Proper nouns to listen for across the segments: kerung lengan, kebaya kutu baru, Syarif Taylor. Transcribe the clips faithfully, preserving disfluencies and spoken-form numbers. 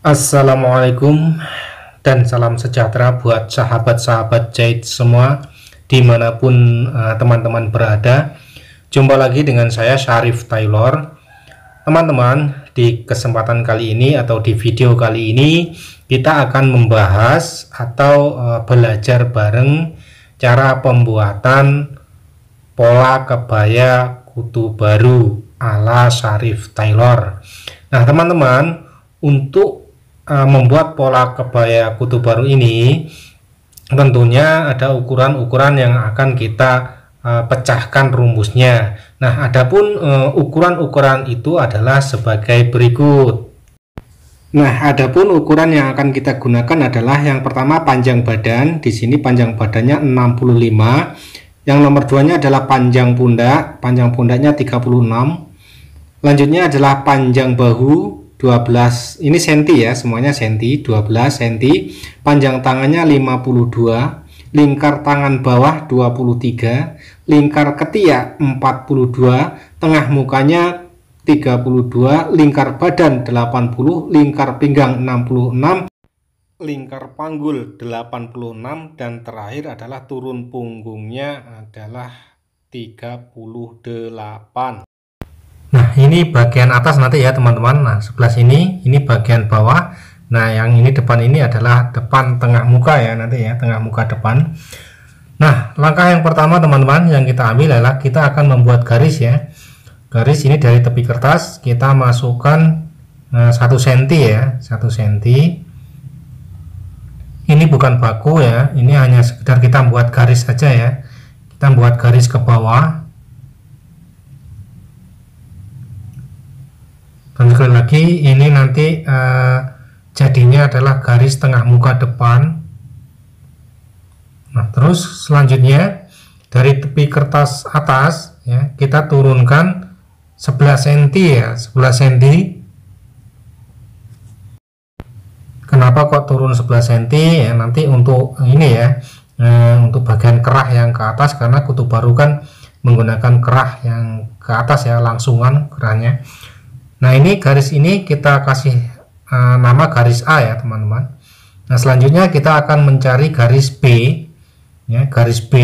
Assalamualaikum dan salam sejahtera buat sahabat-sahabat jahit semua dimanapun teman-teman uh, berada. Jumpa lagi dengan saya Syarif Taylor. Teman-teman, di kesempatan kali ini atau di video kali ini kita akan membahas atau uh, belajar bareng cara pembuatan pola kebaya kutu baru ala Syarif Taylor. Nah teman-teman, untuk membuat pola kebaya kutu baru ini tentunya ada ukuran-ukuran yang akan kita uh, pecahkan rumusnya. Nah, adapun uh, ukuran-ukuran itu adalah sebagai berikut. Nah, adapun ukuran yang akan kita gunakan adalah yang pertama panjang badan. Di sini panjang badannya enam puluh lima. Yang nomor duanya adalah panjang pundak. Panjang pundaknya tiga puluh enam. Lanjutnya adalah panjang bahu dua belas, ini senti ya, semuanya senti, dua belas senti, panjang tangannya lima puluh dua, lingkar tangan bawah dua puluh tiga, lingkar ketiak empat puluh dua, tengah mukanya tiga puluh dua, lingkar badan delapan puluh, lingkar pinggang enam puluh enam, lingkar panggul delapan puluh enam, dan terakhir adalah turun punggungnya adalah tiga puluh delapan. Nah, ini bagian atas nanti ya teman-teman. Nah, sebelah sini ini bagian bawah. Nah, yang ini depan ini adalah depan tengah muka ya nanti ya, tengah muka depan. Nah, langkah yang pertama teman-teman yang kita ambil adalah kita akan membuat garis ya. Garis ini dari tepi kertas kita masukkan satu senti ya, satu senti. Ini bukan baku ya, ini hanya sekedar kita buat garis saja ya. Kita buat garis ke bawah. Dan sekali lagi ini nanti eh, jadinya adalah garis tengah muka depan. Nah, terus selanjutnya dari tepi kertas atas ya, kita turunkan sebelas senti ya, sebelas senti. Kenapa kok turun sebelas senti ya, nanti untuk ini ya, eh, untuk bagian kerah yang ke atas, karena kutu baru kan menggunakan kerah yang ke atas ya, langsungan kerahnya. Nah, ini garis ini kita kasih uh, nama garis A ya teman-teman. Nah, selanjutnya kita akan mencari garis B ya, garis B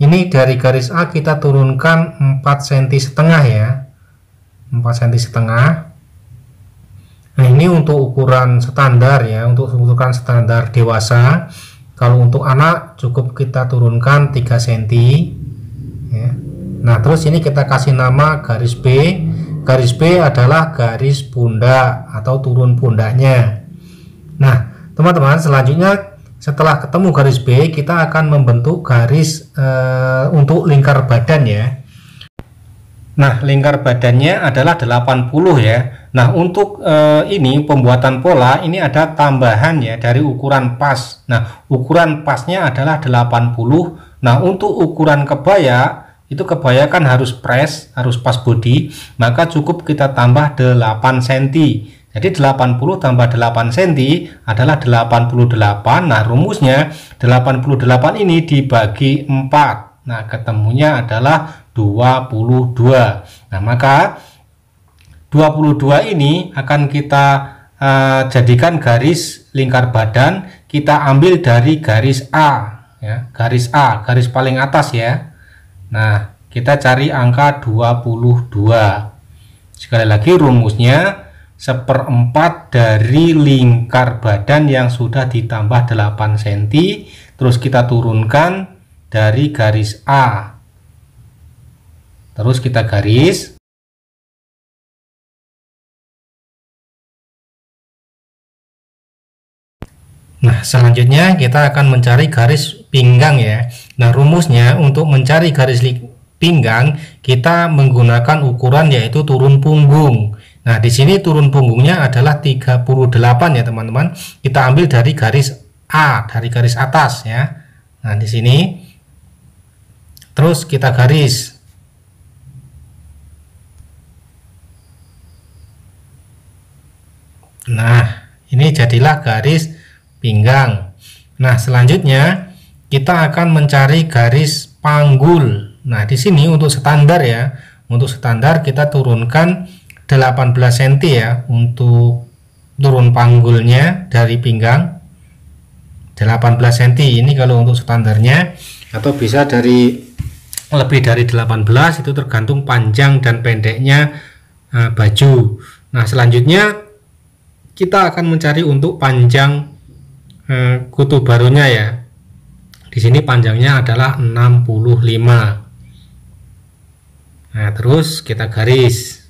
ini dari garis A kita turunkan empat senti setengah ya, empat senti setengah. Nah, ini untuk ukuran standar ya, untuk ukuran standar dewasa. Kalau untuk anak cukup kita turunkan tiga senti ya. Nah, terus ini kita kasih nama garis B. Garis B adalah garis pundak atau turun pundaknya. Nah, teman-teman, selanjutnya setelah ketemu garis B, kita akan membentuk garis e, untuk lingkar badan ya. Nah, lingkar badannya adalah delapan puluh ya. Nah, untuk e, ini pembuatan pola ini ada tambahan ya dari ukuran pas. Nah, ukuran pasnya adalah delapan puluh. Nah, untuk ukuran kebaya itu kebanyakan harus press, harus pas body, maka cukup kita tambah delapan senti. Jadi delapan puluh tambah delapan senti adalah delapan puluh delapan. Nah, rumusnya delapan puluh delapan ini dibagi empat. Nah, ketemunya adalah dua puluh dua. Nah, maka dua puluh dua ini akan kita uh, jadikan garis lingkar badan. Kita ambil dari garis A ya, garis A, garis paling atas ya. Nah, kita cari angka dua puluh dua. Sekali lagi rumusnya seperempat dari lingkar badan yang sudah ditambah delapan senti. Terus kita turunkan dari garis A. Terus kita garis. Nah, selanjutnya kita akan mencari garis pinggang ya. Nah, rumusnya untuk mencari garis pinggang kita menggunakan ukuran yaitu turun punggung. Nah, di sini turun punggungnya adalah tiga puluh delapan ya, teman-teman. Kita ambil dari garis A, dari garis atas ya. Nah, di sini terus kita garis. Nah, ini jadilah garis pinggang. Nah, selanjutnya kita akan mencari garis panggul. Nah, di sini untuk standar ya, untuk standar kita turunkan delapan belas senti ya untuk turun panggulnya dari pinggang delapan belas sentimeter, ini kalau untuk standarnya, atau bisa dari lebih dari delapan belas, itu tergantung panjang dan pendeknya uh, baju. Nah selanjutnya kita akan mencari untuk panjang uh, kutu barunya ya. Di sini panjangnya adalah enam puluh lima. Nah terus kita garis.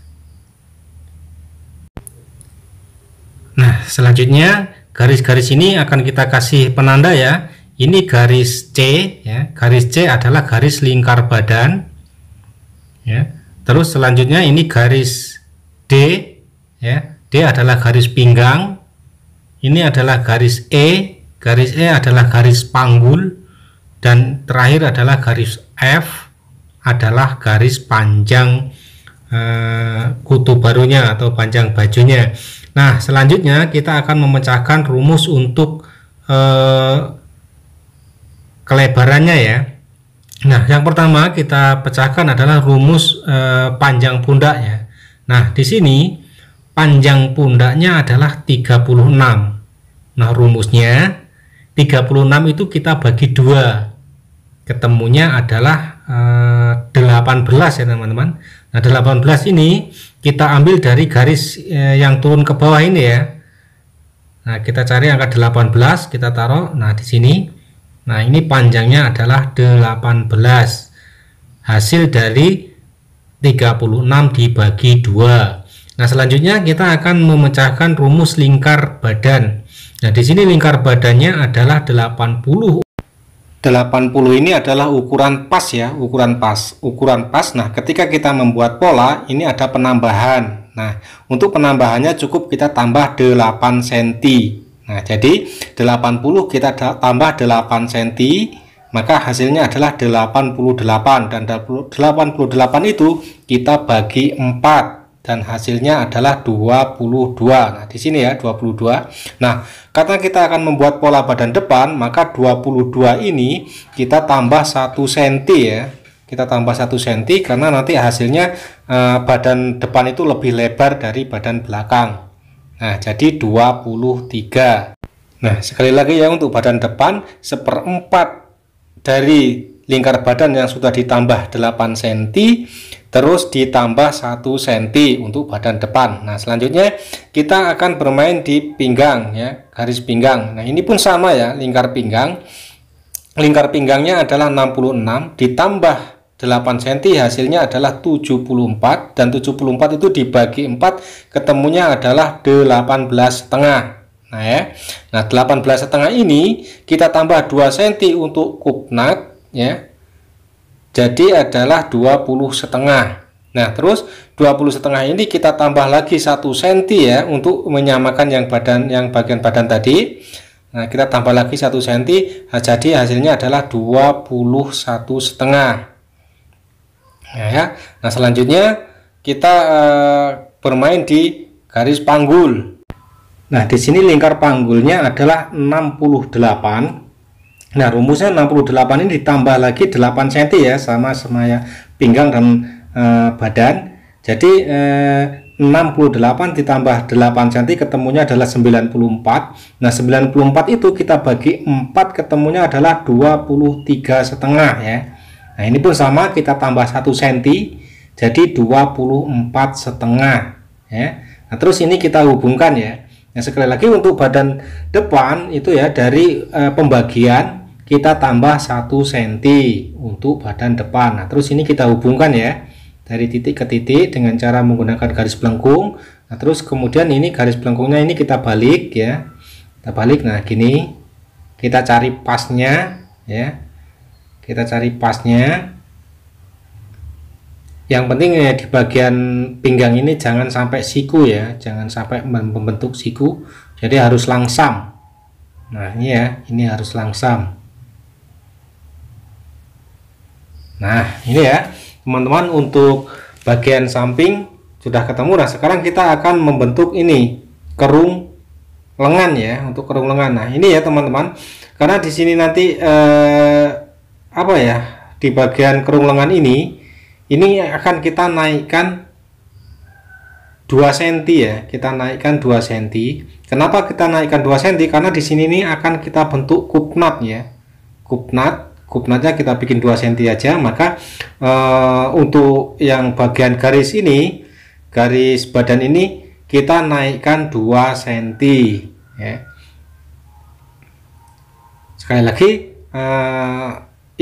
Nah selanjutnya garis-garis ini akan kita kasih penanda ya. Ini garis C ya. Garis C adalah garis lingkar badan ya. Terus selanjutnya ini garis D ya. D adalah garis pinggang. Ini adalah garis E. Garis E adalah garis panggul. Dan terakhir adalah garis F, adalah garis panjang eh, kutu barunya atau panjang bajunya. Nah selanjutnya kita akan memecahkan rumus untuk eh, kelebarannya ya. Nah yang pertama kita pecahkan adalah rumus eh, panjang pundak ya. Nah di sini panjang pundaknya adalah tiga puluh enam. Nah rumusnya tiga puluh enam itu kita bagi dua, ketemunya adalah eh, delapan belas ya teman-teman. Nah delapan belas ini kita ambil dari garis eh, yang turun ke bawah ini ya. Nah kita cari angka delapan belas, kita taruh nah di sini. Nah ini panjangnya adalah delapan belas, hasil dari tiga puluh enam dibagi dua. Nah selanjutnya kita akan memecahkan rumus lingkar badan. Nah di sini lingkar badannya adalah delapan puluh. delapan puluh ini adalah ukuran pas ya, ukuran pas, ukuran pas. Nah, ketika kita membuat pola, ini ada penambahan. Nah, untuk penambahannya cukup kita tambah delapan sentimeter. Nah, jadi delapan puluh kita tambah delapan sentimeter, maka hasilnya adalah delapan puluh delapan. Dan delapan puluh delapan itu kita bagi empat. Dan hasilnya adalah dua puluh dua. Nah, di sini ya dua puluh dua. Nah, karena kita akan membuat pola badan depan, maka dua puluh dua ini kita tambah satu sentimeter ya. Kita tambah satu sentimeter karena nanti hasilnya eh, badan depan itu lebih lebar dari badan belakang. Nah, jadi dua puluh tiga. Nah, sekali lagi ya untuk badan depan, seperempat dari lingkar badan yang sudah ditambah delapan sentimeter, terus ditambah satu sentimeter untuk badan depan. Nah selanjutnya kita akan bermain di pinggang ya, garis pinggang. Nah ini pun sama ya, lingkar pinggang. Lingkar pinggangnya adalah enam puluh enam ditambah delapan sentimeter, hasilnya adalah tujuh puluh empat. Dan tujuh puluh empat itu dibagi empat, ketemunya adalah delapan belas setengah. Nah ya, nah delapan belas setengah ini kita tambah dua sentimeter untuk kupnat ya, jadi adalah dua puluh setengah. Nah terus dua puluh setengah ini kita tambah lagi satu sentimeter ya, untuk menyamakan yang badan, yang bagian badan tadi. Nah kita tambah lagi satu sentimeter, jadi hasilnya adalah dua puluh satu setengah ya. Nah selanjutnya kita eh, bermain di garis panggul. Nah di sini lingkar panggulnya adalah enam puluh delapan. Nah rumusnya enam puluh delapan ini ditambah lagi delapan sentimeter ya, sama semaya pinggang dan e, badan. Jadi e, enam puluh delapan ditambah delapan sentimeter ketemunya adalah sembilan puluh empat. Nah sembilan puluh empat itu kita bagi empat, ketemunya adalah dua puluh tiga setengah ya. Nah ini pun sama, kita tambah satu sentimeter jadi dua puluh empat setengah ya. Nah terus ini kita hubungkan ya. Nah, sekali lagi untuk badan depan itu ya, dari e, pembagian kita tambah satu sentimeter untuk badan depan. Nah terus ini kita hubungkan ya, dari titik ke titik dengan cara menggunakan garis pelengkung. Nah terus kemudian ini garis pelengkungnya ini kita balik ya, kita balik. Nah gini, kita cari pasnya ya, kita cari pasnya. Yang penting ya, di bagian pinggang ini jangan sampai siku ya, jangan sampai membentuk siku, jadi harus langsam. Nah ini ya, ini harus langsam. Nah ini ya teman-teman, untuk bagian samping sudah ketemu. Nah sekarang kita akan membentuk ini kerung lengan ya, untuk kerung lengan. Nah ini ya teman-teman, karena di sini nanti eh, apa ya, di bagian kerung lengan ini ini akan kita naikkan dua dua sentimeter ya, kita naikkan dua sentimeter. Kenapa kita naikkan dua sentimeter? Karena di sini ini akan kita bentuk kupnat ya. Kupnat, kupnatnya kita bikin dua sentimeter aja, maka e, untuk yang bagian garis ini, garis badan ini kita naikkan dua sentimeter ya. Sekali lagi e,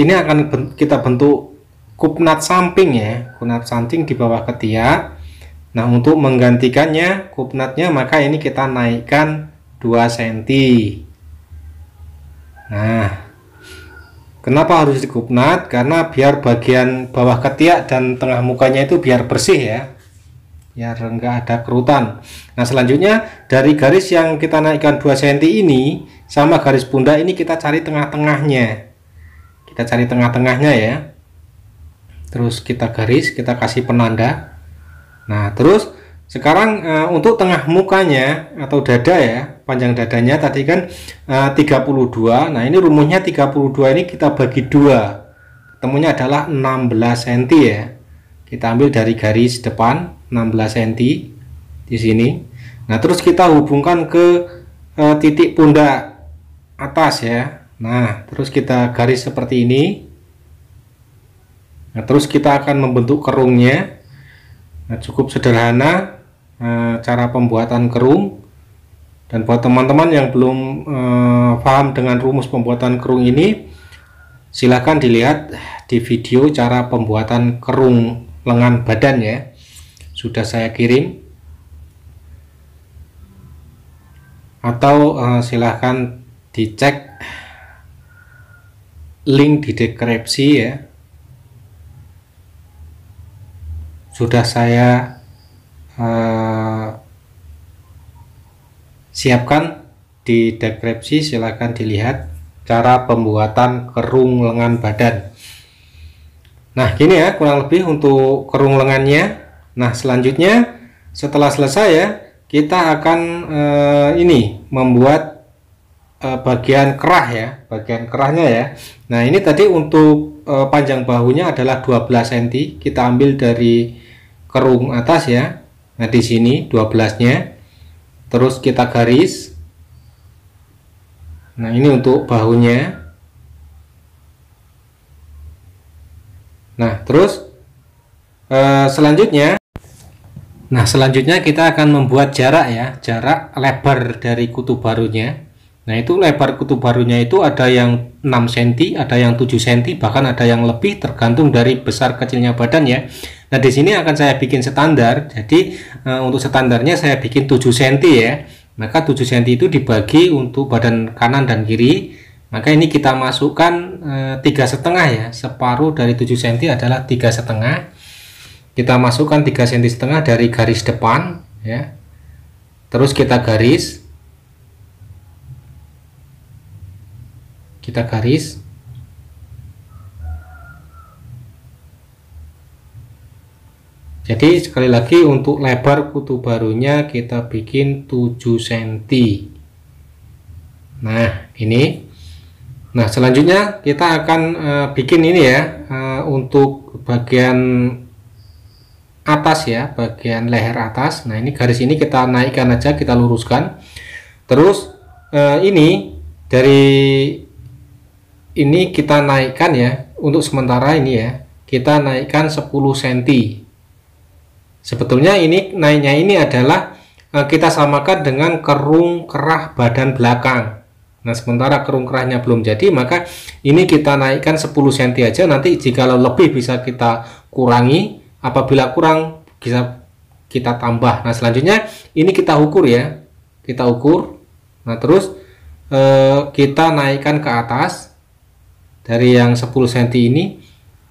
ini akan kita bentuk kupnat samping ya, kupnat samping di bawah ketiak. Nah, untuk menggantikannya kupnatnya, maka ini kita naikkan dua sentimeter. Nah, kenapa harus dikupnat? Karena biar bagian bawah ketiak dan tengah mukanya itu biar bersih ya, biar enggak ada kerutan. Nah, selanjutnya dari garis yang kita naikkan dua sentimeter ini sama garis pundak ini kita cari tengah-tengahnya. Kita cari tengah-tengahnya ya. Terus kita garis, kita kasih penanda. Nah, terus sekarang e, untuk tengah mukanya atau dada ya, panjang dadanya tadi kan e, tiga puluh dua. Nah, ini rumusnya tiga puluh dua ini kita bagi dua. Ketemunya adalah enam belas sentimeter ya. Kita ambil dari garis depan enam belas sentimeter di sini. Nah, terus kita hubungkan ke e, titik pundak atas ya. Nah, terus kita garis seperti ini. Nah, terus kita akan membentuk kerungnya. Nah, cukup sederhana eh, cara pembuatan kerung, dan buat teman-teman yang belum eh, paham dengan rumus pembuatan kerung ini, silahkan dilihat di video cara pembuatan kerung lengan badan ya, sudah saya kirim, atau eh, silahkan dicek link di deskripsi ya. Sudah saya uh, siapkan di deskripsi, silahkan dilihat cara pembuatan kerung lengan badan. Nah, gini ya kurang lebih untuk kerung lengannya. Nah, selanjutnya setelah selesai ya, kita akan uh, ini membuat uh, bagian kerah ya, bagian kerahnya ya. Nah, ini tadi untuk uh, panjang bahunya adalah dua belas sentimeter, kita ambil dari kerung atas ya. Nah, di sini dua belasnya. Terus kita garis. Nah, ini untuk bahunya. Nah, terus eh, selanjutnya Nah, selanjutnya kita akan membuat jarak ya, jarak lebar dari kutu barunya. Nah, itu lebar kutu barunya itu ada yang enam sentimeter, ada yang tujuh sentimeter, bahkan ada yang lebih tergantung dari besar kecilnya badan ya. Nah, di sini akan saya bikin standar. Jadi e, untuk standarnya saya bikin tujuh sentimeter ya. Maka tujuh sentimeter itu dibagi untuk badan kanan dan kiri. Maka ini kita masukkan tiga setengah ya. Separuh dari tujuh sentimeter adalah tiga setengah. Kita masukkan tiga senti setengah dari garis depan ya. Terus kita garis. Kita garis. Jadi sekali lagi untuk lebar kutu barunya kita bikin tujuh sentimeter. Nah, ini. Nah, selanjutnya kita akan uh, bikin ini ya, uh, untuk bagian atas ya, bagian leher atas. Nah, ini garis ini kita naikkan aja, kita luruskan. Terus uh, ini dari ini kita naikkan ya, untuk sementara ini ya, kita naikkan sepuluh sentimeter. Sebetulnya ini naiknya ini adalah eh, kita samakan dengan kerung kerah badan belakang. Nah, sementara kerung kerahnya belum jadi, maka ini kita naikkan sepuluh sentimeter aja. Nanti jikalau lebih bisa kita kurangi, apabila kurang bisa kita tambah. Nah, selanjutnya ini kita ukur ya, kita ukur. Nah, terus eh, kita naikkan ke atas dari yang sepuluh sentimeter ini.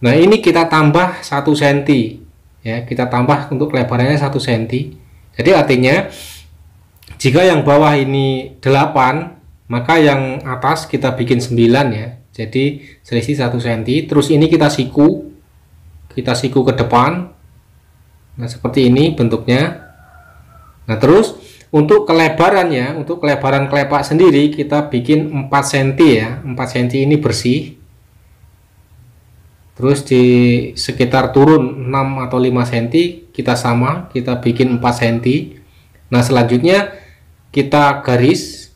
Nah, ini kita tambah satu sentimeter ya, kita tambah untuk lebarnya satu sentimeter. Jadi artinya jika yang bawah ini delapan, maka yang atas kita bikin sembilan ya. Jadi selisih satu sentimeter. Terus ini kita siku, kita siku ke depan. Nah, seperti ini bentuknya. Nah, terus untuk kelebarannya, untuk kelebaran kelepak sendiri kita bikin empat sentimeter ya. Empat sentimeter ini bersih. Terus di sekitar turun enam atau lima sentimeter kita sama, kita bikin empat sentimeter. Nah selanjutnya kita garis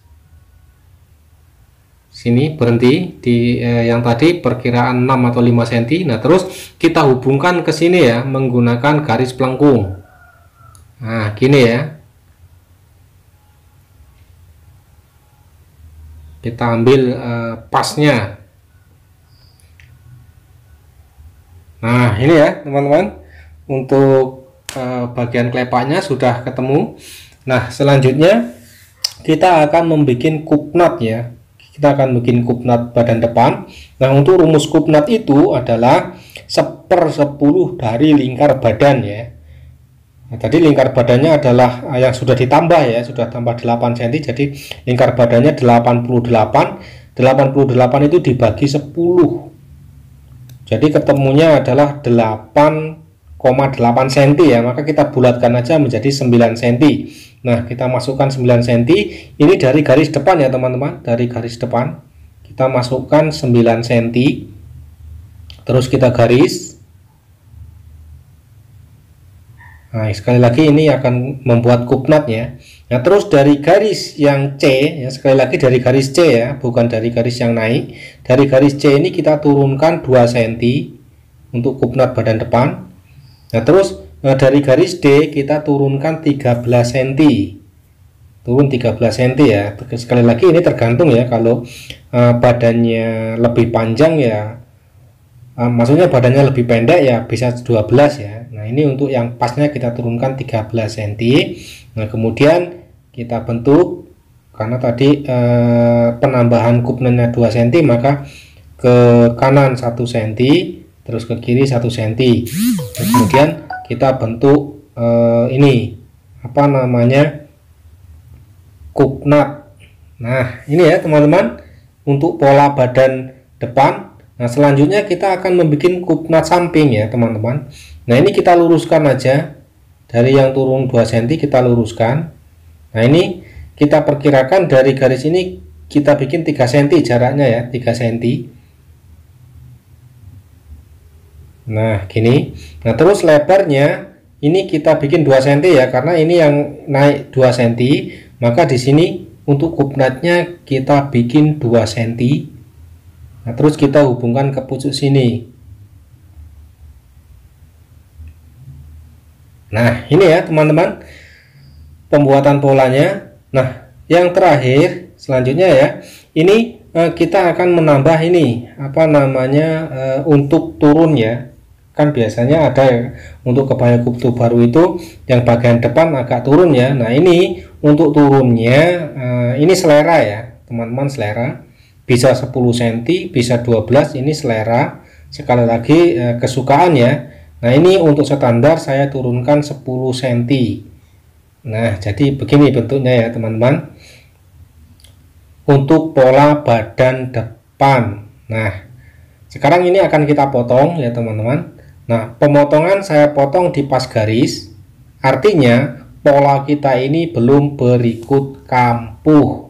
sini, berhenti di eh, yang tadi perkiraan enam atau lima sentimeter. Nah terus kita hubungkan ke sini ya menggunakan garis pelengkung. Nah gini ya, kita ambil eh, pasnya. Nah ini ya teman-teman, untuk eh, bagian klepaknya sudah ketemu. Nah selanjutnya kita akan membuat kupnat ya, kita akan bikin kupnat badan depan. Nah untuk rumus kupnat itu adalah sepersepuluh dari lingkar badan ya. Nah, tadi lingkar badannya adalah yang sudah ditambah ya, sudah tambah delapan sentimeter, jadi lingkar badannya delapan puluh delapan, delapan puluh delapan itu dibagi sepuluh. Jadi ketemunya adalah delapan koma delapan sentimeter ya, maka kita bulatkan aja menjadi sembilan sentimeter. Nah kita masukkan sembilan sentimeter, ini dari garis depan ya teman-teman, dari garis depan kita masukkan sembilan sentimeter, terus kita garis. Nah sekali lagi ini akan membuat kupnatnya. Nah terus dari garis yang C ya, sekali lagi dari garis C ya, bukan dari garis yang naik, dari garis C ini kita turunkan dua sentimeter untuk kupnat badan depan. Nah terus nah dari garis D kita turunkan tiga belas sentimeter, turun tiga belas sentimeter ya. Sekali lagi ini tergantung ya, kalau uh, badannya lebih panjang ya, Uh, maksudnya badannya lebih pendek ya bisa dua belas ya. Nah ini untuk yang pasnya kita turunkan tiga belas sentimeter. Nah kemudian kita bentuk, karena tadi uh, penambahan kupnetnya dua sentimeter, maka ke kanan satu sentimeter, terus ke kiri satu sentimeter. Nah, kemudian kita bentuk uh, ini apa namanya, kupnat. Nah ini ya teman-teman untuk pola badan depan. Nah selanjutnya kita akan membuat kupnat samping ya teman-teman. Nah ini kita luruskan aja, dari yang turun dua sentimeter kita luruskan. Nah ini kita perkirakan dari garis ini kita bikin tiga sentimeter jaraknya ya, tiga sentimeter. Nah gini. Nah terus lebarnya ini kita bikin dua sentimeter ya, karena ini yang naik dua sentimeter, maka di sini untuk kupnatnya kita bikin dua sentimeter. Nah, terus kita hubungkan ke pucuk sini. Nah ini ya teman-teman pembuatan polanya. Nah yang terakhir selanjutnya ya, ini eh, kita akan menambah ini apa namanya eh, untuk turun ya. Kan biasanya ada ya, untuk kebaya kutu baru itu yang bagian depan agak turun ya. Nah ini untuk turunnya eh, ini selera ya teman-teman, selera bisa sepuluh sentimeter, bisa dua belas, ini selera, sekali lagi eh, kesukaan ya. Nah ini untuk standar saya turunkan sepuluh sentimeter. Nah jadi begini bentuknya ya teman-teman untuk pola badan depan. Nah sekarang ini akan kita potong ya teman-teman. Nah pemotongan saya potong di pas garis, artinya pola kita ini belum berikut kampuh.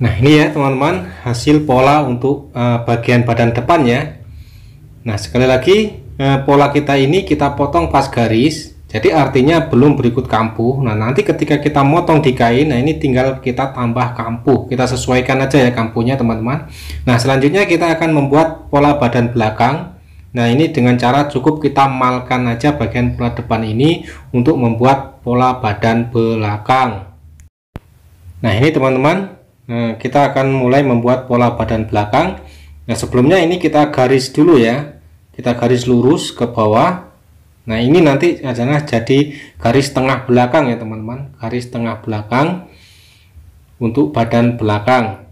Nah ini ya teman-teman hasil pola untuk uh, bagian badan depan ya. Nah sekali lagi uh, pola kita ini kita potong pas garis, jadi artinya belum berikut kampuh. Nah nanti ketika kita motong di kain, nah ini tinggal kita tambah kampuh, kita sesuaikan aja ya kampuhnya teman-teman. Nah selanjutnya kita akan membuat pola badan belakang. Nah ini dengan cara cukup kita malkan aja bagian pola depan ini untuk membuat pola badan belakang. Nah ini teman-teman, nah, kita akan mulai membuat pola badan belakang. Nah sebelumnya ini kita garis dulu ya, kita garis lurus ke bawah. Nah ini nanti adalah jadi garis tengah belakang ya teman-teman, garis tengah belakang untuk badan belakang.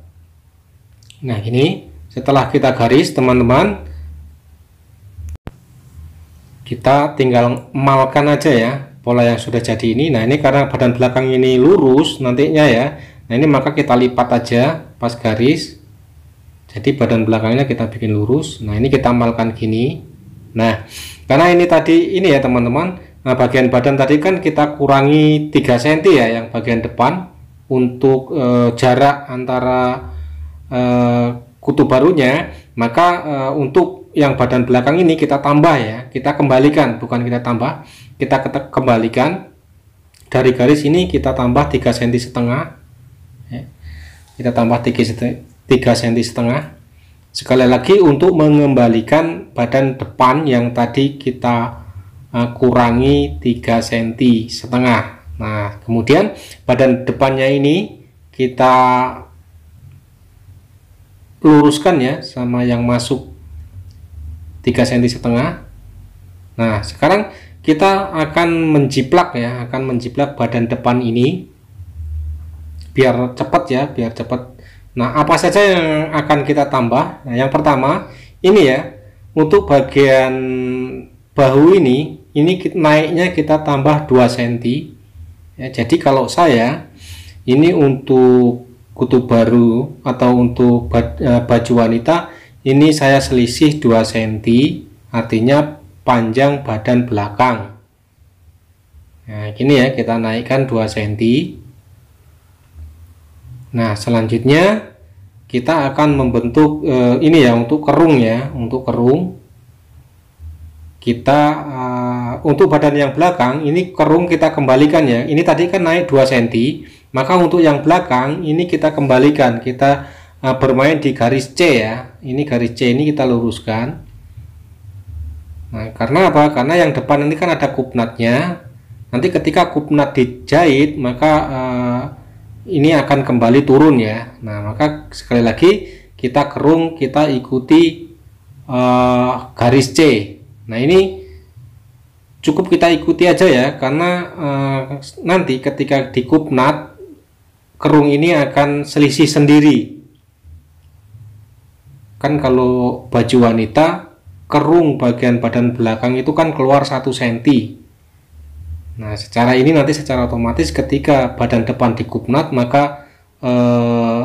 Nah ini setelah kita garis teman-teman, kita tinggal emalkan aja ya pola yang sudah jadi ini. Nah, ini karena badan belakang ini lurus nantinya ya, nah ini maka kita lipat aja pas garis, jadi badan belakangnya kita bikin lurus. Nah, ini kita emalkan gini. Nah, karena ini tadi ini ya teman-teman, nah bagian badan tadi kan kita kurangi tiga sentimeter ya yang bagian depan untuk eh, jarak antara eh, kutu barunya, maka eh, untuk yang badan belakang ini kita tambah ya, kita kembalikan, bukan kita tambah, kita kembalikan dari garis ini, kita tambah tiga koma lima sentimeter, kita tambah tiga koma lima sentimeter. Sekali lagi untuk mengembalikan badan depan yang tadi kita uh, kurangi tiga koma lima sentimeter. Nah, kemudian badan depannya ini kita luruskan ya sama yang masuk tiga koma lima sentimeter. Nah, sekarang kita akan menjiplak ya, akan menjiplak badan depan ini biar cepat ya, biar cepat. Nah, apa saja yang akan kita tambah? Nah, yang pertama ini ya, untuk bagian bahu ini, ini naiknya kita tambah dua sentimeter ya. Jadi kalau saya ini untuk kutu baru atau untuk baju wanita ini saya selisih dua sentimeter, artinya panjang badan belakang. Nah, gini ya, kita naikkan dua sentimeter. Nah, selanjutnya kita akan membentuk eh, ini ya untuk kerung ya, untuk kerung. Kita eh, untuk badan yang belakang ini kerung kita kembalikan ya. Ini tadi kan naik dua sentimeter, maka untuk yang belakang ini kita kembalikan, kita Nah, bermain di garis C ya. Ini garis C ini kita luruskan. Nah, karena apa? Karena yang depan ini kan ada kupnatnya. Nanti ketika kupnat dijahit, maka eh, ini akan kembali turun ya. Nah, maka sekali lagi kita kerung, kita ikuti eh, garis C. Nah, ini cukup kita ikuti aja ya, karena eh, nanti ketika di kupnat kerung ini akan selisih sendiri. Kan kalau baju wanita kerung bagian badan belakang itu kan keluar satu sentimeter. Nah, secara ini nanti secara otomatis ketika badan depan dikupnat maka eh,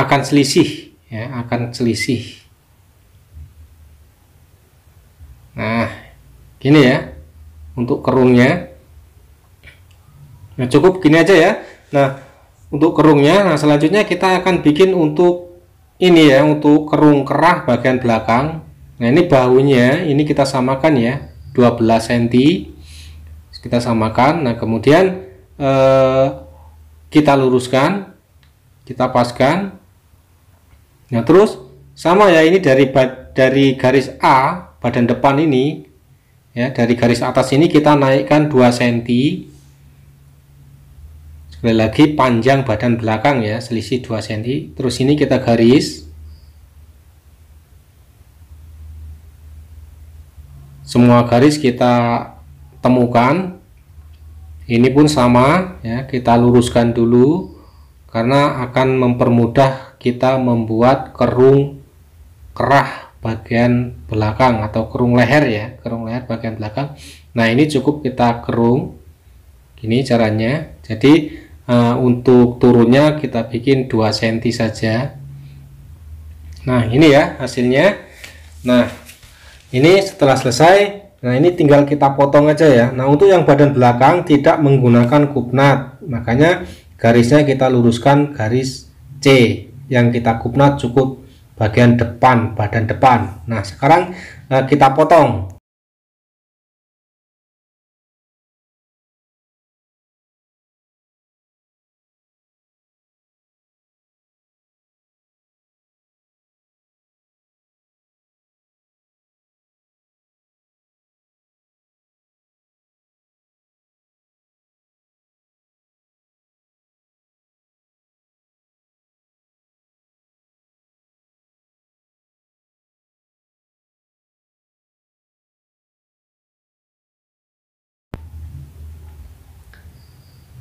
akan selisih ya, akan selisih. Nah, gini ya untuk kerungnya. Nah, cukup gini aja ya. Nah, untuk kerungnya, nah selanjutnya kita akan bikin untuk ini ya, untuk kerung kerah bagian belakang. Nah, ini bahunya ini kita samakan ya, dua belas sentimeter kita samakan. Nah, kemudian eh, kita luruskan, kita paskan. Nah, terus sama ya, ini dari dari garis A badan depan ini ya, dari garis atas ini kita naikkan dua sentimeter. Sekali lagi panjang badan belakang ya, selisih dua sentimeter. Terus ini kita garis semua, garis kita temukan. Ini pun sama ya, kita luruskan dulu karena akan mempermudah kita membuat kerung kerah bagian belakang atau kerung leher ya, kerung leher bagian belakang. Nah, ini cukup kita kerung ini caranya. Jadi Uh, untuk turunnya kita bikin dua sentimeter saja. Nah, ini ya hasilnya. Nah, ini setelah selesai, nah ini tinggal kita potong aja ya. Nah, untuk yang badan belakang tidak menggunakan kupnat, makanya garisnya kita luruskan garis C. Yang kita kupnat cukup bagian depan, badan depan. Nah, sekarang uh, kita potong.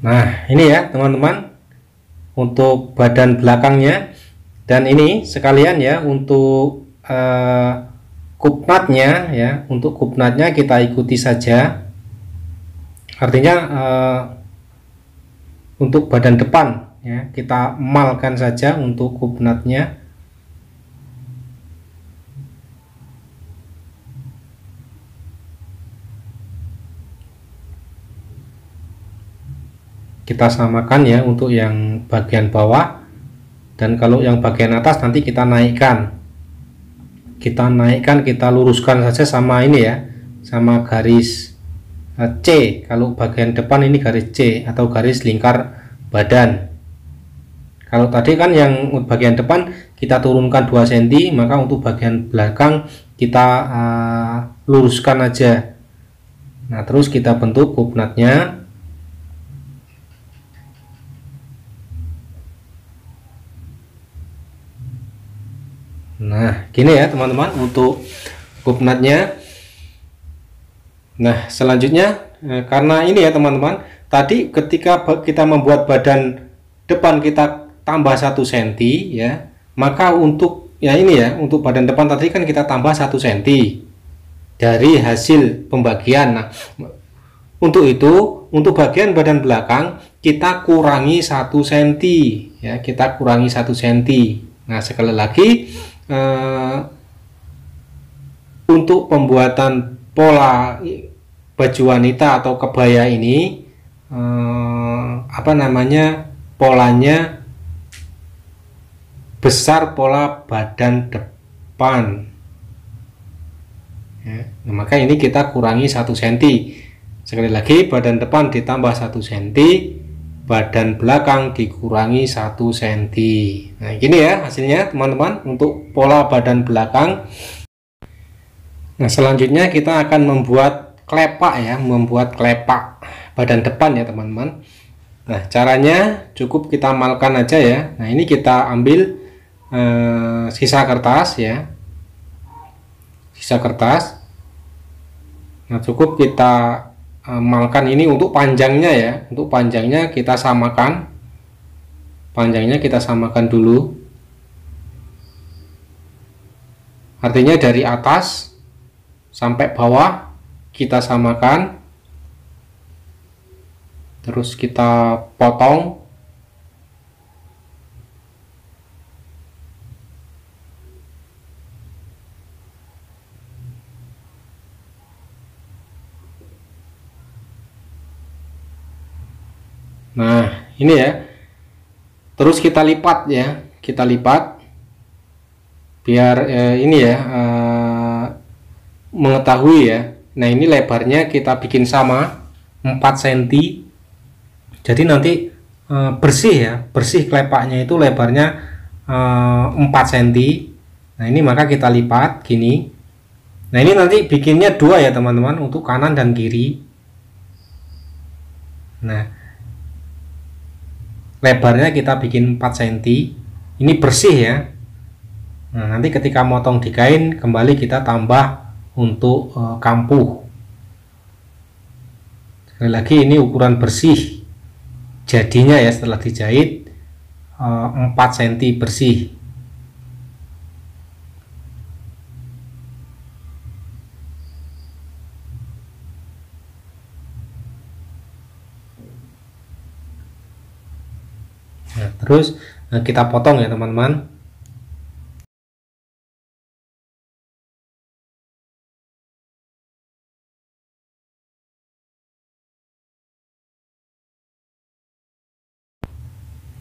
Nah, ini ya teman-teman untuk badan belakangnya. Dan ini sekalian ya untuk eh, kupnatnya ya, untuk kupnatnya kita ikuti saja. Artinya eh, untuk badan depan ya, kita emalkan saja untuk kupnatnya. Kita samakan ya untuk yang bagian bawah, dan kalau yang bagian atas nanti kita naikkan kita naikkan kita luruskan saja sama ini ya, sama garis C. Kalau bagian depan ini garis C atau garis lingkar badan. Kalau tadi kan yang bagian depan kita turunkan dua senti, maka untuk bagian belakang kita uh, luruskan aja. Nah, terus kita bentuk kupnatnya. Nah, gini ya teman-teman untuk kupnatnya. Nah, selanjutnya karena ini ya teman-teman, tadi ketika kita membuat badan depan kita tambah satu senti ya, maka untuk ya ini ya, untuk badan depan tadi kan kita tambah satu senti dari hasil pembagian. Nah, untuk itu untuk bagian badan belakang kita kurangi satu senti ya, kita kurangi satu senti. Nah, sekali lagi Uh, untuk pembuatan pola baju wanita atau kebaya ini uh, apa namanya polanya besar pola badan depan ya, nah, maka ini kita kurangi satu senti. Sekali lagi badan depan ditambah satu senti, badan belakang dikurangi satu senti. Nah, gini ya hasilnya teman-teman untuk pola badan belakang. Nah, selanjutnya kita akan membuat klepak ya, membuat klepak badan depan ya teman-teman. Nah, caranya cukup kita amalkan aja ya. Nah, ini kita ambil eh, sisa kertas ya, sisa kertas. Nah, cukup kita amalkan ini untuk panjangnya ya, untuk panjangnya kita samakan panjangnya kita samakan dulu, artinya dari atas sampai bawah kita samakan, terus kita potong. Nah, ini ya, terus kita lipat ya, kita lipat biar eh, ini ya eh, mengetahui ya. Nah, ini lebarnya kita bikin sama empat senti, jadi nanti eh, bersih ya, bersih klepaknya itu lebarnya eh, empat senti. Nah, ini maka kita lipat gini. Nah, ini nanti bikinnya dua ya teman-teman, untuk kanan dan kiri. Nah, lebarnya kita bikin empat senti, ini bersih ya. Nah, nanti ketika motong di kain kembali kita tambah untuk e, kampuh. Sekali lagi ini ukuran bersih jadinya ya, setelah dijahit e, empat senti bersih. Nah, terus kita potong ya teman-teman.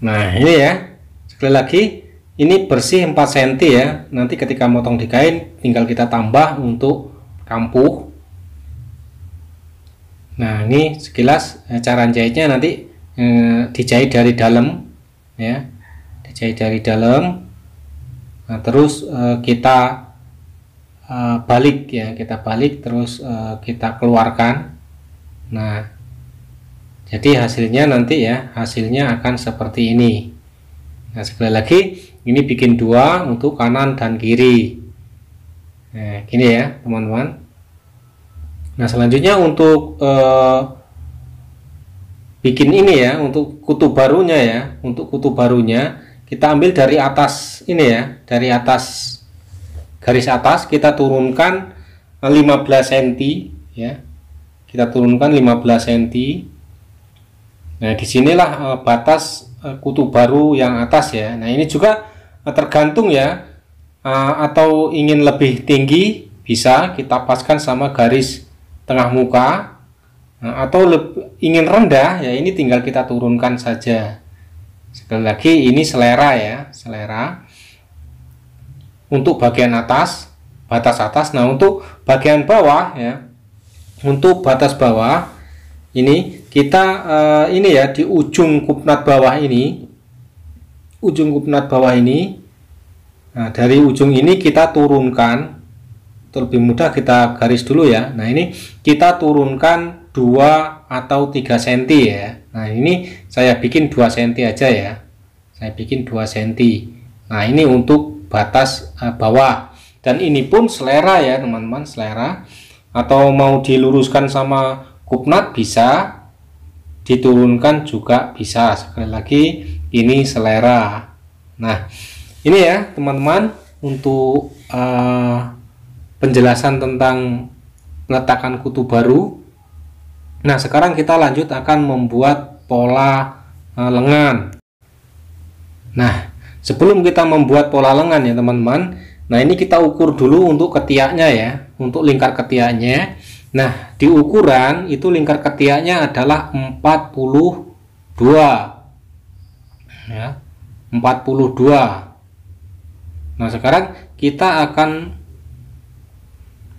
Nah, ini ya, sekali lagi ini bersih empat senti ya. Nanti ketika motong di kain tinggal kita tambah untuk kampuh. Nah, ini sekilas cara jahitnya, nanti eh, dijahit dari dalam ya, dijahit dari dalam. Nah, terus eh, kita eh, balik ya, kita balik terus eh, kita keluarkan. Nah, jadi hasilnya nanti ya, hasilnya akan seperti ini. Nah, sekali lagi ini bikin dua untuk kanan dan kiri. Nah, gini ya teman-teman. Nah, selanjutnya untuk eh, bikin ini ya, untuk kutu barunya ya, untuk kutu barunya kita ambil dari atas ini ya, dari atas garis atas kita turunkan lima belas sentimeter ya. Kita turunkan lima belas sentimeter. Nah, disinilah uh, batas uh, kutu baru yang atas ya. Nah, ini juga uh, tergantung ya, uh, atau ingin lebih tinggi bisa kita paskan sama garis tengah muka. Nah, atau lebih, ingin rendah ya, ini tinggal kita turunkan saja. Sekali lagi ini selera ya, selera untuk bagian atas, batas atas. Nah, untuk bagian bawah ya, untuk batas bawah ini kita eh, ini ya, di ujung kupnat bawah ini, ujung kupnat bawah ini, nah, dari ujung ini kita turunkan. Untuk lebih mudah kita garis dulu ya. Nah, ini kita turunkan dua atau tiga sentimeter ya. Nah, ini saya bikin dua sentimeter aja ya. Saya bikin dua sentimeter. Nah, ini untuk batas uh, bawah. Dan ini pun selera ya, teman-teman, selera. Atau mau diluruskan sama kupnat bisa, diturunkan juga bisa. Sekali lagi ini selera. Nah, ini ya, teman-teman, untuk uh, penjelasan tentang peletakan kutu baru. Nah, sekarang kita lanjut akan membuat pola uh, lengan. Nah, sebelum kita membuat pola lengan ya, teman-teman. Nah, ini kita ukur dulu untuk ketiaknya ya, untuk lingkar ketiaknya. Nah, di ukuran itu lingkar ketiaknya adalah empat puluh dua ya, empat puluh dua. Nah, sekarang kita akan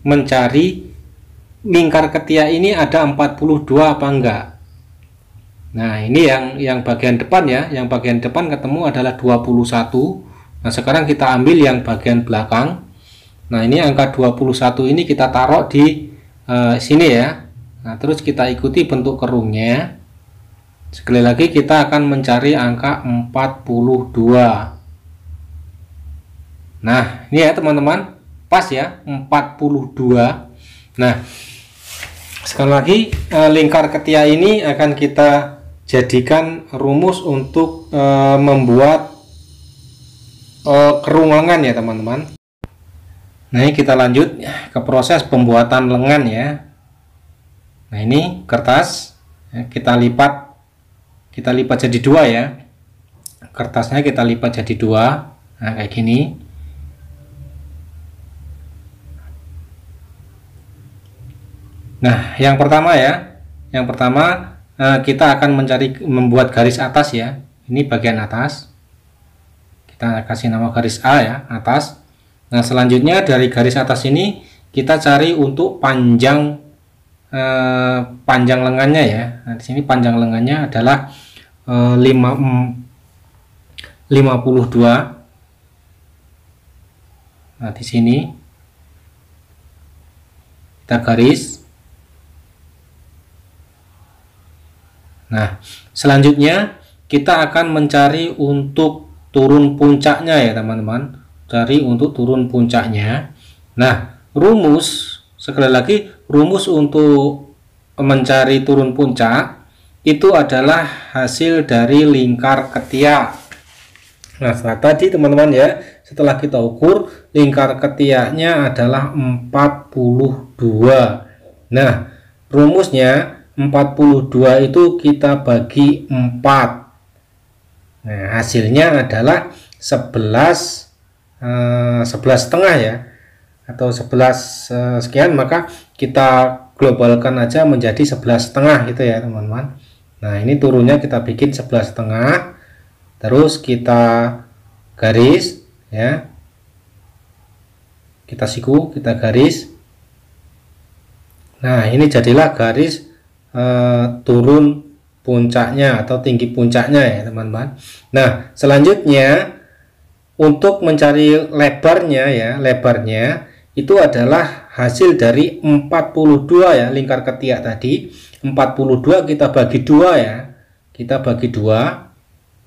mencari lingkar ketiak ini ada empat puluh dua apa enggak. Nah, ini yang yang bagian depan ya, yang bagian depan ketemu adalah dua puluh satu. Nah, sekarang kita ambil yang bagian belakang. Nah, ini angka dua puluh satu ini kita taruh di uh, sini ya. Nah, terus kita ikuti bentuk kerungnya. Sekali lagi kita akan mencari angka empat puluh dua. Nah, ini ya, teman-teman, pas ya, empat puluh dua. Nah, sekali lagi lingkar ketiak ini akan kita jadikan rumus untuk e, membuat e, kerung lengan ya, teman-teman. Nah, ini kita lanjut ke proses pembuatan lengan ya. Nah, ini kertas kita lipat, kita lipat jadi dua ya. Kertasnya kita lipat jadi dua, nah, kayak gini. Nah, yang pertama ya, yang pertama eh, kita akan mencari membuat garis atas ya. Ini bagian atas, kita kasih nama garis A ya, atas. Nah, selanjutnya dari garis atas ini kita cari untuk panjang eh, panjang lengannya ya. Nah, di sini panjang lengannya adalah eh, lima, lima puluh dua. Nah, di sini kita garis. Nah, selanjutnya kita akan mencari untuk turun puncaknya ya, teman-teman. Cari untuk turun puncaknya. Nah, rumus, sekali lagi rumus untuk mencari turun puncak itu adalah hasil dari lingkar ketiak. Nah, setelah tadi, teman-teman ya, setelah kita ukur lingkar ketiaknya adalah empat puluh dua. Nah, rumusnya empat puluh dua itu kita bagi empat. Nah, hasilnya adalah sebelas setengah ya, atau sebelas sekian, maka kita globalkan aja menjadi sebelas setengah gitu ya, teman-teman. Nah, ini turunnya kita bikin sebelas setengah, terus kita garis ya, kita siku, kita garis. Nah, ini jadilah garis Uh, turun puncaknya atau tinggi puncaknya ya, teman-teman. Nah, selanjutnya untuk mencari lebarnya ya, lebarnya itu adalah hasil dari empat puluh dua ya, lingkar ketiak tadi. empat puluh dua kita bagi dua ya, kita bagi dua.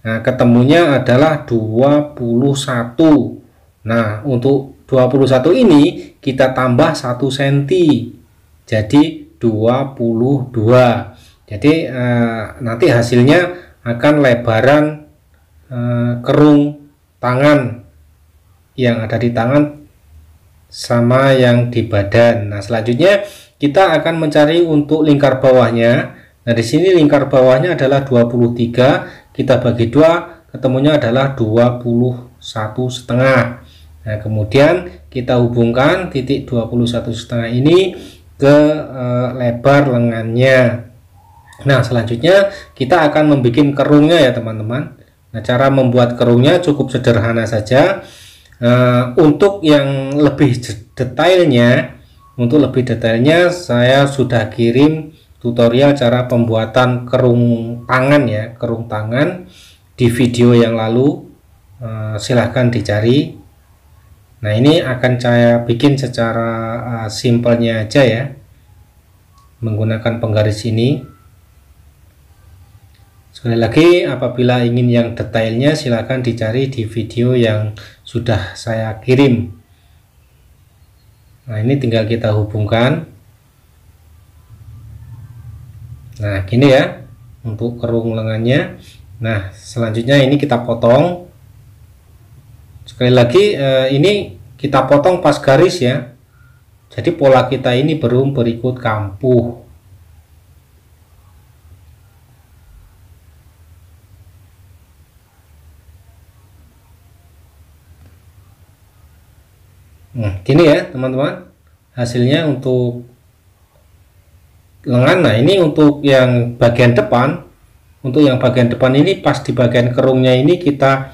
Nah, ketemunya adalah dua puluh satu. Nah, untuk dua puluh satu ini kita tambah satu sentimeter, jadi dua puluh dua. Jadi eh, nanti hasilnya akan lebaran eh, kerung tangan yang ada di tangan sama yang di badan. Nah, selanjutnya kita akan mencari untuk lingkar bawahnya. Nah, di sini lingkar bawahnya adalah dua puluh tiga, kita bagi dua, ketemunya adalah dua puluh satu setengah. Nah, kemudian kita hubungkan titik dua puluh satu setengah ini ke e, lebar lengannya. Nah, selanjutnya kita akan membuat kerungnya ya, teman-teman. Nah, cara membuat kerungnya cukup sederhana saja. E, untuk yang lebih detailnya, untuk lebih detailnya saya sudah kirim tutorial cara pembuatan kerung tangan ya, kerung tangan di video yang lalu, eh, silahkan dicari. Nah, ini akan saya bikin secara eh, simpelnya aja ya, menggunakan penggaris ini. Sekali lagi, apabila ingin yang detailnya silahkan dicari di video yang sudah saya kirim. Nah, ini tinggal kita hubungkan. Nah, gini ya untuk kerung lengannya. Nah, selanjutnya ini kita potong. Sekali lagi, eh, ini kita potong pas garis ya. Jadi pola kita ini belum berikut kampuh. Nah, gini ya teman-teman hasilnya untuk lengan. Nah, ini untuk yang bagian depan, untuk yang bagian depan ini pas di bagian kerungnya ini kita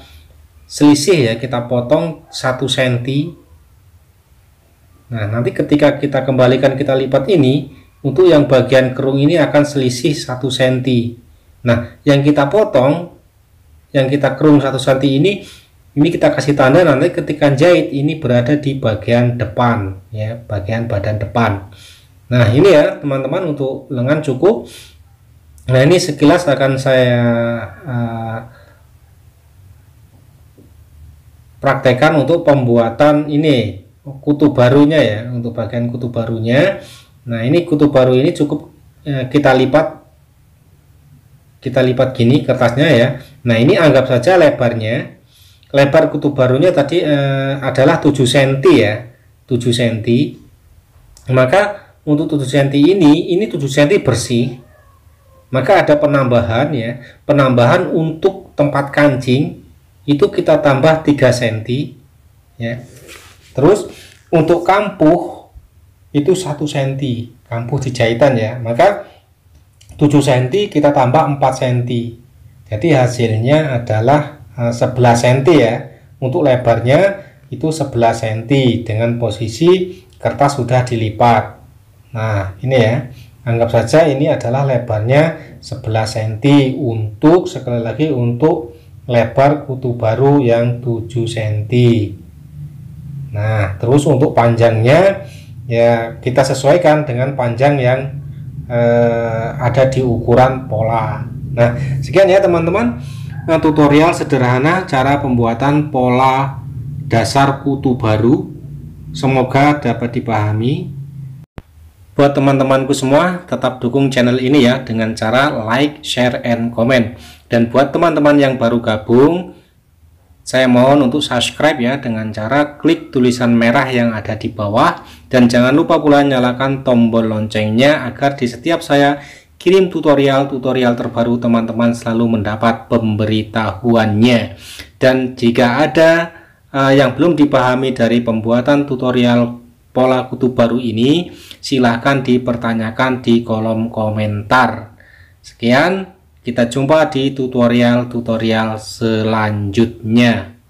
selisih ya, kita potong satu senti. Nah, nanti ketika kita kembalikan, kita lipat ini, untuk yang bagian kerung ini akan selisih satu senti. Nah, yang kita potong, yang kita kerung satu senti ini, ini kita kasih tanda nanti ketika jahit ini berada di bagian depan ya, bagian badan depan. Nah, ini ya teman-teman untuk lengan cukup. Nah, ini sekilas akan saya uh, praktekkan untuk pembuatan ini kutu barunya ya, untuk bagian kutu barunya. Nah, ini kutu baru ini cukup uh, kita lipat kita lipat gini kertasnya ya. Nah, ini anggap saja lebarnya, lebar kutu barunya tadi uh, adalah tujuh senti ya, tujuh senti. Maka untuk tujuh senti ini, ini tujuh senti bersih. Maka ada penambahan ya, penambahan untuk tempat kancing itu kita tambah tiga senti ya. Terus untuk kampuh itu satu senti, kampuh di jahitan ya. Maka tujuh senti kita tambah empat senti. Jadi hasilnya adalah sebelas senti ya. Untuk lebarnya itu sebelas senti dengan posisi kertas sudah dilipat. Nah, ini ya, anggap saja ini adalah lebarnya sebelas senti untuk, sekali lagi, untuk lebar kutu baru yang tujuh senti. Nah, terus untuk panjangnya ya kita sesuaikan dengan panjang yang eh, ada di ukuran pola. Nah, sekian ya teman-teman, nah, tutorial sederhana cara pembuatan pola dasar kutu baru. Semoga dapat dipahami. Buat teman-temanku semua, tetap dukung channel ini ya dengan cara like, share, and comment. Dan buat teman-teman yang baru gabung, saya mohon untuk subscribe ya dengan cara klik tulisan merah yang ada di bawah. Dan jangan lupa pula nyalakan tombol loncengnya agar di setiap saya kirim tutorial-tutorial terbaru, teman-teman selalu mendapat pemberitahuannya. Dan jika ada uh, yang belum dipahami dari pembuatan tutorial pola kutu baru ini, silahkan dipertanyakan di kolom komentar. Sekian, kita jumpa di tutorial-tutorial selanjutnya.